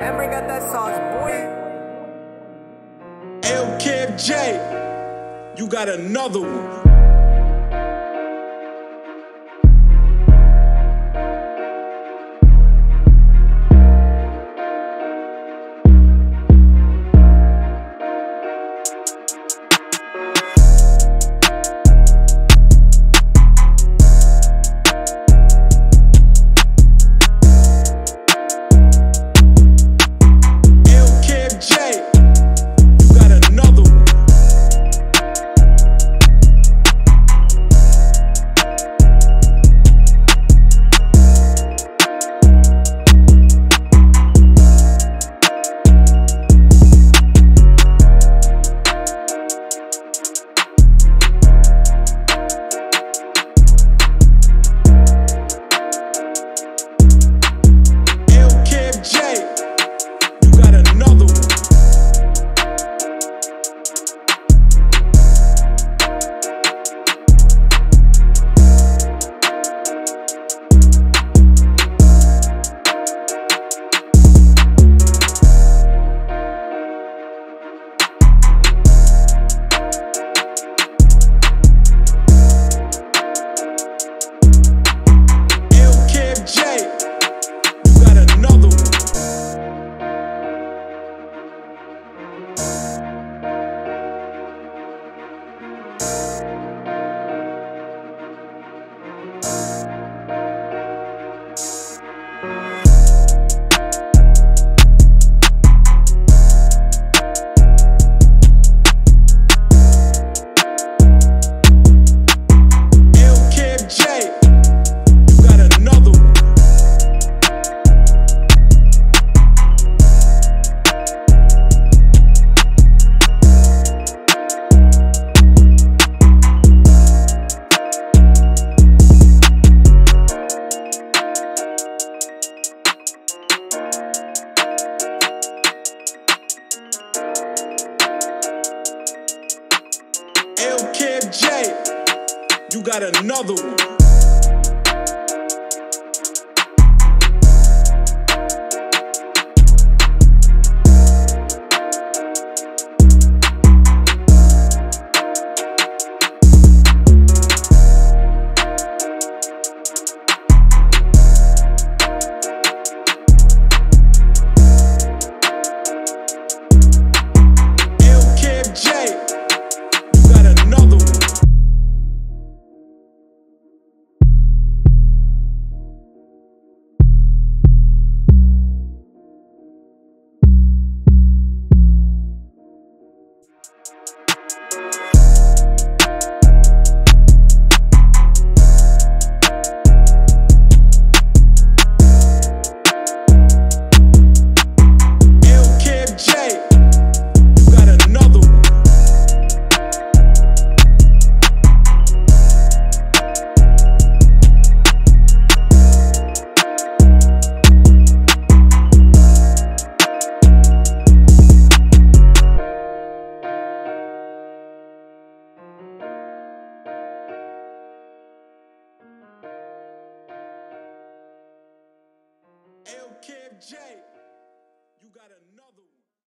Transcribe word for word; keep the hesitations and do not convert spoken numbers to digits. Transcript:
Emery got that sauce, boy. L K F J, you got another one. L K F J, you got another one.